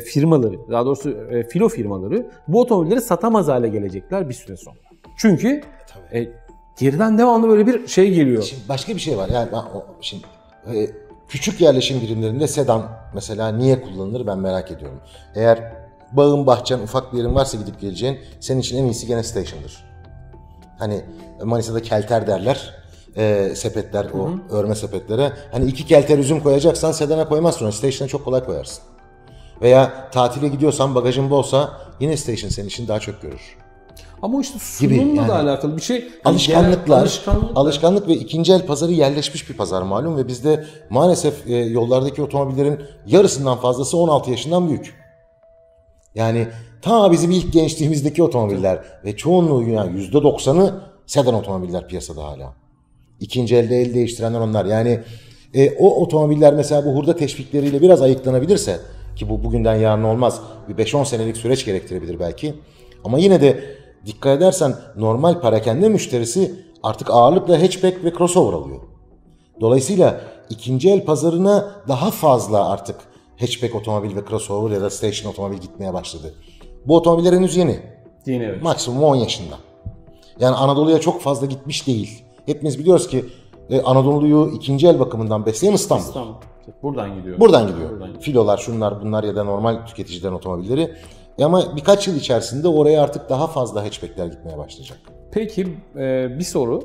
firmaları, daha doğrusu filo firmaları bu otomobilleri satamaz hale gelecekler bir süre sonra. Çünkü geriden devamlı böyle bir şey geliyor. Şimdi başka bir şey var. Yani şimdi küçük yerleşim birimlerinde sedan mesela niye kullanılır ben merak ediyorum. Eğer bağın, bahçen, ufak bir yerin varsa gidip geleceğin senin için en iyisi gene station'dır. Hani Manisa'da kelter derler. Sepetler, o örme sepetlere. Hani 2 kelter üzüm koyacaksan sedana koymazsın. Station'a çok kolay koyarsın. Veya tatile gidiyorsan bagajın bolsa yine station senin için daha çok görür. Ama işte sunumla yani, da alakalı bir şey. Alışkanlık ve ikinci el pazarı yerleşmiş bir pazar malum ve bizde maalesef yollardaki otomobillerin yarısından fazlası 16 yaşından büyük. Yani ta bizim ilk gençliğimizdeki otomobiller ve çoğunluğu yani %90'ı sedan otomobiller piyasada hala. İkinci elde el değiştirenler onlar. Yani o otomobiller mesela bu hurda teşvikleriyle biraz ayıklanabilirse, ki bu bugünden yarına olmaz, bir 5-10 senelik süreç gerektirebilir belki. Ama yine de dikkat edersen normal parakende müşterisi artık ağırlıkla hatchback ve crossover alıyor. Dolayısıyla ikinci el pazarına daha fazla artık hatchback otomobil ve crossover ya da station otomobil gitmeye başladı. Bu otomobiller henüz yeni. Yeni, evet. Maksimum 10 yaşında. Yani Anadolu'ya çok fazla gitmiş değil. Hepimiz biliyoruz ki Anadolu'yu ikinci el bakımından besleyen İstanbul. İstanbul. Buradan gidiyor. Buradan gidiyor. Filolar, şunlar, bunlar ya da normal tüketiciden otomobilleri. Ama birkaç yıl içerisinde oraya artık daha fazla hatchbackler gitmeye başlayacak. Peki bir soru.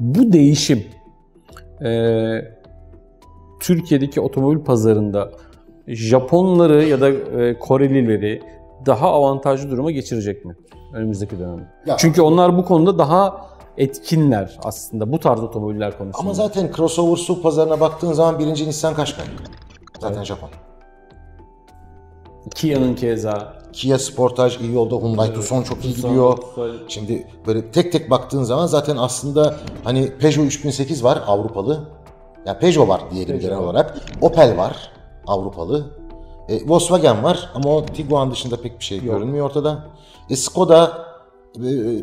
Bu değişim Türkiye'deki otomobil pazarında Japonları ya da Korelileri daha avantajlı duruma geçirecek mi önümüzdeki dönemde? Ya, çünkü onlar bu konuda daha etkinler aslında bu tarz otomobiller konusunda. Ama zaten crossover SUV pazarına baktığın zaman birinci Nissan Qashqai. Zaten evet. Japon. Kia'nın keza. Kia Sportage iyi oldu. Hyundai Tucson çok iyi gidiyor. Tucson. Şimdi böyle tek tek baktığın zaman zaten aslında hani Peugeot 3008 var Avrupalı. Yani Peugeot var diyelim Peugeot. Genel olarak. Opel var Avrupalı. Volkswagen var ama o Tiguan dışında pek bir şey görünmüyor ortada. Skoda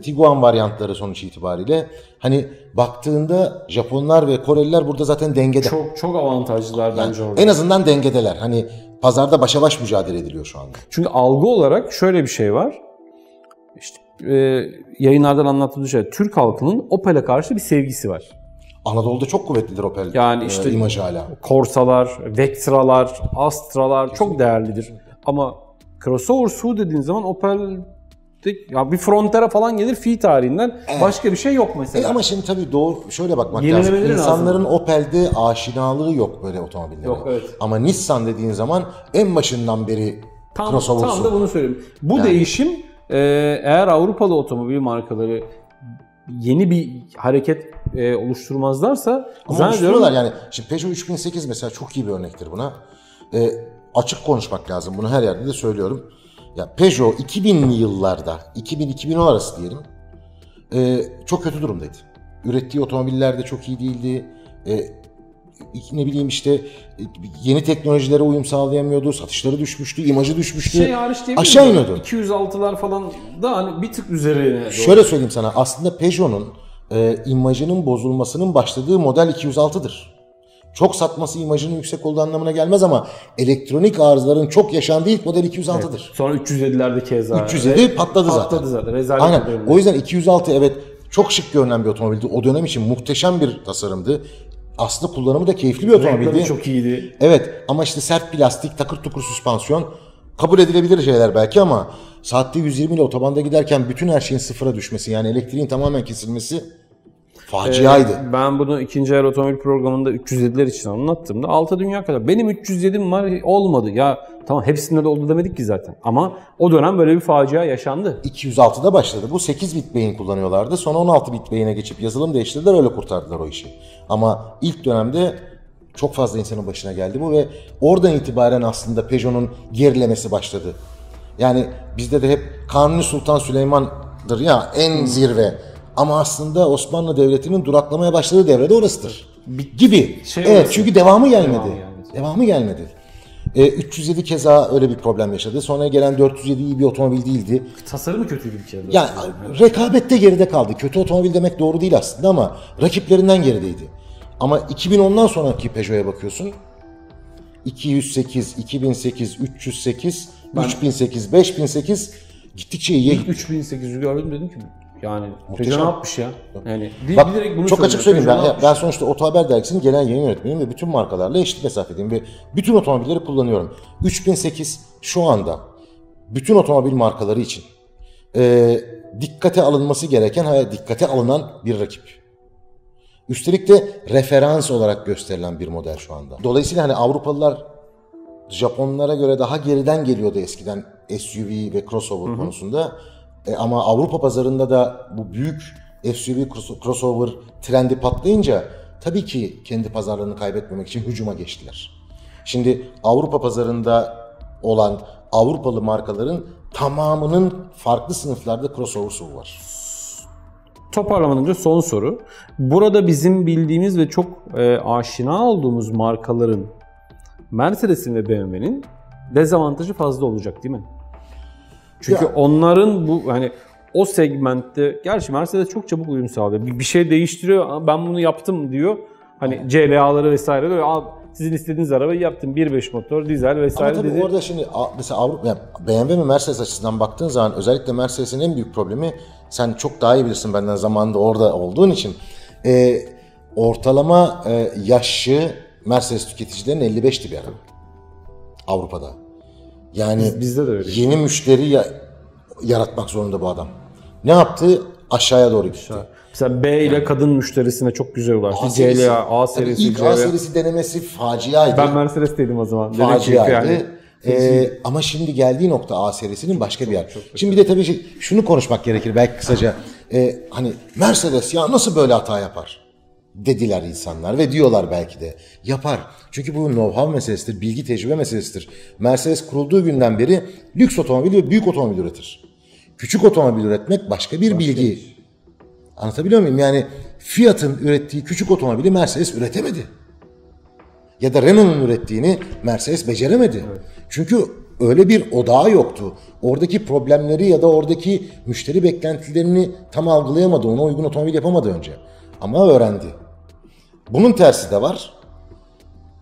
Tiguan varyantları sonuç itibariyle. Hani baktığında Japonlar ve Koreliler burada zaten dengede. Çok çok avantajlılar yani bence orada. En azından dengedeler. Hani pazarda başa baş mücadele ediliyor şu anda. Çünkü algı olarak şöyle bir şey var. İşte yayınlardan anlattığım şey, Türk halkının Opel'e karşı bir sevgisi var. Anadolu'da çok kuvvetlidir Opel yani işte imajı hala. Korsalar, Vectra'lar, Astra'lar kesinlikle çok değerlidir. Ama crossover SUV dediğin zaman Opel ya bir Frontera falan gelir fi tarihinden. Evet. Başka bir şey yok mesela. Ama şimdi tabii doğru şöyle bakmak lazım. İnsanların Opel'de aşinalığı yok böyle otomobillere. Yok, evet. Ama Nissan dediğin zaman en başından beri crossover SUV. Tam da bunu söyleyeyim. Bu yani değişim eğer Avrupalı otomobil markaları yeni bir hareket oluşturmazlarsa zannediyorlar yani. Şimdi Peugeot 3008 mesela çok iyi bir örnektir buna. Açık konuşmak lazım. Bunu her yerde de söylüyorum. Ya Peugeot 2000'li yıllarda, 2000-2010 arası diyelim, çok kötü durumdaydı. Ürettiği otomobiller de çok iyi değildi. Ne bileyim işte yeni teknolojilere uyum sağlayamıyordu, satışları düşmüştü, imajı düşmüştü. Şey hariç aşağı iniyordu. 206'lar falan da hani bir tık üzerine doğru. Şöyle söyleyeyim sana, aslında Peugeot'un imajının bozulmasının başladığı model 206'dır. Çok satması imajının yüksek olduğu anlamına gelmez ama elektronik arızaların çok yaşandığı ilk model 206'dır. Evet. Sonra 307'lerde keza. 307 patladı zaten. Aynen. O yüzden 206 evet çok şık görünen bir otomobildi. O dönem için muhteşem bir tasarımdı. Aslında kullanımı da keyifli bir otomobildi. Renkleri çok iyiydi. Evet ama işte sert plastik, takır tukur süspansiyon kabul edilebilir şeyler belki ama saatte 120 ile otobanda giderken bütün her şeyin sıfıra düşmesi yani elektriğin tamamen kesilmesi faciaydı. Ben bunu ikinci el otomobil programında 307'ler için anlattığımda altı dünya kadar benim 307'm var olmadı. Ya tamam hepsinde de oldu demedik ki zaten ama o dönem böyle bir facia yaşandı. 206'da başladı. Bu 8 bit beyin kullanıyorlardı. Sonra 16 bit beyine geçip yazılım değiştirdiler, öyle kurtardılar o işi. Ama ilk dönemde çok fazla insanın başına geldi bu ve oradan itibaren aslında Peugeot'un gerilemesi başladı. Yani bizde de hep Kanuni Sultan Süleyman'dır ya en zirve. Ama aslında Osmanlı Devleti'nin duraklamaya başladığı devre de orasıdır. Gibi. Evet çünkü devamı gelmedi. Devamı gelmedi. 307 keza öyle bir problem yaşadı. Sonra gelen 407 iyi bir otomobil değildi. Tasarımı kötüydü bir kere. Yani rekabette geride kaldı. Kötü otomobil demek doğru değil aslında ama rakiplerinden gerideydi. Ama 2010'dan sonraki Peugeot'a bakıyorsun. 208, 2008, 308, 3008, 5008 gittikçe iyi. İlk 3008'i gördüm dedim ki yani Peugeot ne yapmış ya? Yani bak, bunu çok açık söyleyeyim ben sonuçta Otohaber dergisinin gelen yayın yönetmeniyim ve bütün markalarla eşit mesafedeyim ve bütün otomobilleri kullanıyorum. 3008 şu anda bütün otomobil markaları için dikkate alınması gereken, dikkate alınan bir rakip. Üstelik de referans olarak gösterilen bir model şu anda. Dolayısıyla hani Avrupalılar Japonlara göre daha geriden geliyordu eskiden SUV ve crossover konusunda. Ama Avrupa pazarında da bu büyük SUV crossover trendi patlayınca tabii ki kendi pazarlarını kaybetmemek için hücuma geçtiler. Şimdi Avrupa pazarında olan Avrupalı markaların tamamının farklı sınıflarda crossover SUV'u var. Toparlamadan önce son soru. Burada bizim bildiğimiz ve çok aşina olduğumuz markaların Mercedes'in ve BMW'nin dezavantajı fazla olacak değil mi? Çünkü ya, onların bu hani o segmentte, gerçi Mercedes çok çabuk uyum sağlıyor. Bir şey değiştiriyor, ben bunu yaptım diyor. Hani CLA'ları vesaire diyor. Sizin istediğiniz arabayı yaptım. 1.5 motor, dizel vesaire. Ama tabii orada şimdi mesela Avrupa, yani BMW mi Mercedes açısından baktığın zaman özellikle Mercedes'in en büyük problemi, sen çok daha iyi bilirsin benden zamanında orada olduğun için, ortalama yaşı Mercedes tüketicilerinin 55'ti bir araba Avrupa'da. Yani bizde de öyle. Yeni işte müşteri yaratmak zorunda bu adam. Ne yaptı? Aşağıya doğru gitti. Mesela B ile yani kadın müşterisine çok güzel ulaştı. A serisi. İlk A serisi denemesi faciaydı. Ben Mercedes'teydim o zaman. Faciaydı. Yani. Ama şimdi geldiği nokta A serisinin başka bir yer. Şimdi bir de tabii şunu konuşmak gerekir belki kısaca. Hani Mercedes ya nasıl böyle hata yapar dediler insanlar ve diyorlar belki de. Yapar. Çünkü bu know-how meselesidir, bilgi tecrübe meselesidir. Mercedes kurulduğu günden beri lüks otomobil ve büyük otomobil üretir. Küçük otomobil üretmek başka bir bilgi. Anlatabiliyor muyum? Yani Fiat'ın ürettiği küçük otomobili Mercedes üretemedi. Ya da Renault'un ürettiğini Mercedes beceremedi. Evet. Çünkü öyle bir odağı yoktu. Oradaki problemleri ya da oradaki müşteri beklentilerini tam algılayamadı. Ona uygun otomobil yapamadı önce. Ama öğrendi. Bunun tersi de var.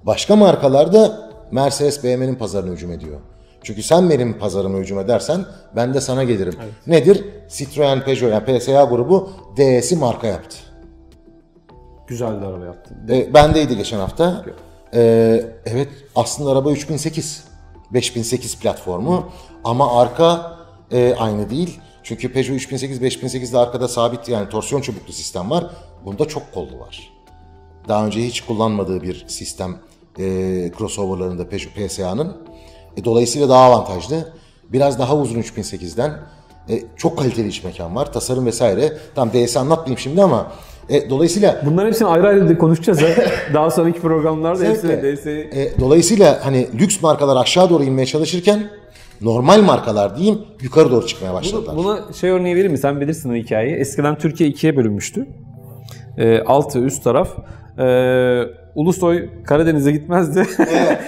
Başka markalarda Mercedes BMW'nin pazarına hücum ediyor. Çünkü sen benim pazarıma hücum edersen ben de sana gelirim. Evet. Nedir? Citroen, Peugeot, yani PSA grubu DS'i marka yaptı. Güzel bir araba yaptı. Bendeydi geçen hafta. Evet, aslında araba 5008 platformu. Hı. Ama arka aynı değil. Çünkü Peugeot 3008-5008'de arkada sabit, yani torsiyon çubuklu sistem var. Bunda çok kollu var. Daha önce hiç kullanmadığı bir sistem crossoverlarında Peugeot PSA'nın. Dolayısıyla daha avantajlı. Biraz daha uzun 3008'den. Çok kaliteli iç mekan var. Tasarım vesaire. Tam DS anlatmayayım şimdi ama. Dolayısıyla... Bunların hepsini ayrı ayrı konuşacağız. Daha sonraki programlarda hepsini DS... Dolayısıyla hani lüks markalar aşağı doğru inmeye çalışırken normal markalar diyeyim yukarı doğru çıkmaya başladılar. Buna şey örneği verir mi? Sen bilirsin o hikayeyi. Eskiden Türkiye ikiye bölünmüştü. Alt ve üst taraf. Ulusoy Karadeniz'e gitmezdi. Evet.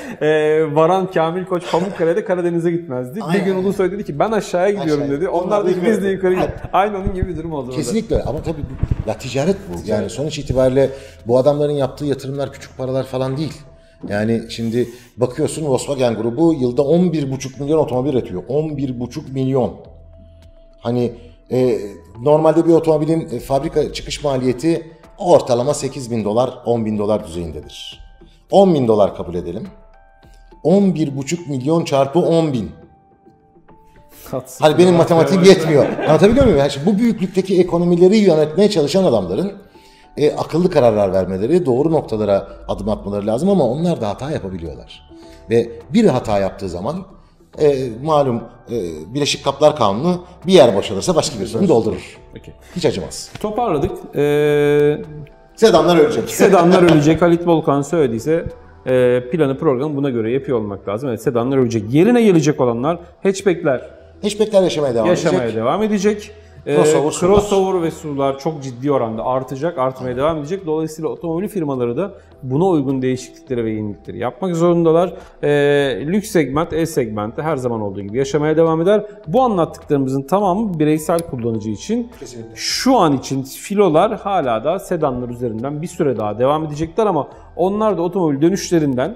Varan Kamil Koç Pamukkale'de Karadeniz'e gitmezdi. Aynen. Bir gün Ulusoy dedi ki ben aşağıya gidiyorum dedi. Onlar da biz de yukarı gidiyoruz. Aynı onun gibi bir durum oldu. Kesinlikle orada. Ama tabii ya ticaret bu. Ticaret. Yani sonuç itibariyle bu adamların yaptığı yatırımlar küçük paralar falan değil. Yani şimdi bakıyorsun Volkswagen grubu yılda 11,5 milyon otomobil üretiyor. 11,5 milyon. Hani normalde bir otomobilin fabrika çıkış maliyeti ortalama 8.000 dolar, 10.000 dolar düzeyindedir. 10.000 dolar kabul edelim. 11,5 milyon çarpı 10.000. Hani benim matematiğim yetmiyor. Anlatabiliyor muyum? Yani bu büyüklükteki ekonomileri yönetmeye çalışan adamların akıllı kararlar vermeleri, doğru noktalara adım atmaları lazım ama onlar da hata yapabiliyorlar. Ve bir hata yaptığı zaman malum Birleşik Kaplar Kanunu, bir yer boşalırsa başka birisini doldurur. Peki. Hiç acımaz. Toparladık. Sedanlar ölecek. Sedanlar ölecek. Halit Bolkan söylediyse planı programı buna göre yapıyor olmak lazım. Evet, sedanlar ölecek. Yerine gelecek olanlar hatchbackler. Hatchbackler yaşamaya devam edecek. Crossover ve SUV'lar çok ciddi oranda artacak, artmaya devam edecek. Dolayısıyla otomobil firmaları da buna uygun değişiklikleri ve yenilikleri yapmak zorundalar. Lüks segment, E-segment de her zaman olduğu gibi yaşamaya devam eder. Bu anlattıklarımızın tamamı bireysel kullanıcı için. Kesinlikle. Şu an için filolar hala da sedanlar üzerinden bir süre daha devam edecekler ama onlar da otomobil dönüşlerinden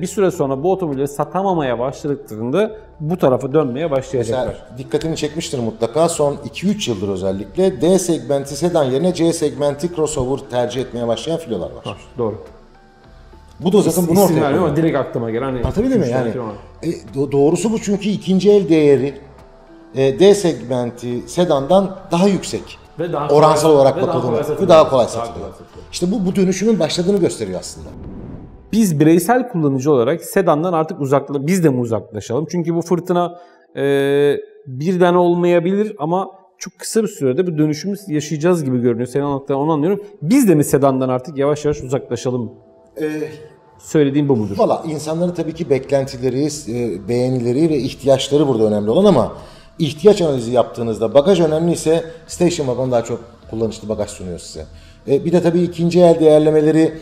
bir süre sonra bu otomobilleri satamamaya başladıklarında bu tarafa dönmeye başlayacaklar. Mesela dikkatini çekmiştir mutlaka, son 2-3 yıldır özellikle D segmenti sedan yerine C segmenti crossover tercih etmeye başlayan filolar var. Ha, doğru. Bu da zaten bunu ortaya koyuyor. Ama direkt aklıma gelen. Anlatabiliyor muyum yani? Doğrusu bu, çünkü ikinci el değeri D segmenti sedandan daha yüksek. Ve daha oransal olarak bakıldığında ve daha kolay satılıyor. İşte bu dönüşümün başladığını gösteriyor aslında. Biz bireysel kullanıcı olarak sedandan artık uzaklaşalım. Biz de mi uzaklaşalım? Çünkü bu fırtına birden olmayabilir ama çok kısa bir sürede bu dönüşümü yaşayacağız gibi görünüyor. Senin anlattığını onu anlıyorum. Biz de mi sedandan artık yavaş yavaş uzaklaşalım? Söylediğim bu mudur? Valla insanların tabii ki beklentileri, beğenileri ve ihtiyaçları burada önemli olan ama ihtiyaç analizi yaptığınızda bagaj önemliyse station wagon daha çok kullanışlı bagaj sunuyor size. Bir de tabii ikinci el değerlemeleri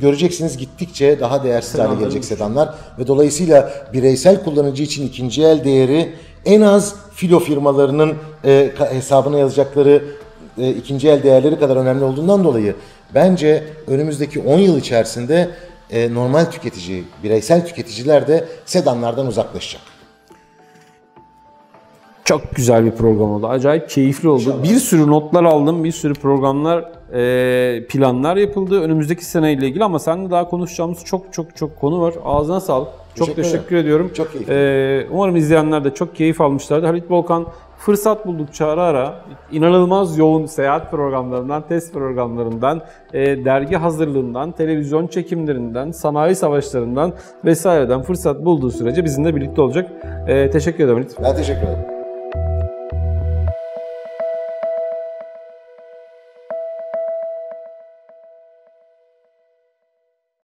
göreceksiniz, gittikçe daha değersiz hale gelecek sedanlar ve dolayısıyla bireysel kullanıcı için ikinci el değeri en az filo firmalarının hesabına yazacakları ikinci el değerleri kadar önemli olduğundan dolayı bence önümüzdeki 10 yıl içerisinde normal tüketici, bireysel tüketiciler de sedanlardan uzaklaşacak. Çok güzel bir program oldu. Acayip keyifli oldu. İnşallah. Bir sürü notlar aldım, bir sürü programlar, planlar yapıldı önümüzdeki seneyle ilgili ama seninle daha konuşacağımız çok konu var. Ağzına sağlık. Çok teşekkür ediyorum. Çok keyifli. Umarım izleyenler de çok keyif almışlardır. Halit Bolkan fırsat buldukça ara ara inanılmaz yoğun seyahat programlarından, test programlarından, dergi hazırlığından, televizyon çekimlerinden, sanayi savaşlarından vesaireden fırsat bulduğu sürece bizimle birlikte olacak. Teşekkür ederim Halit. Ben teşekkür ederim.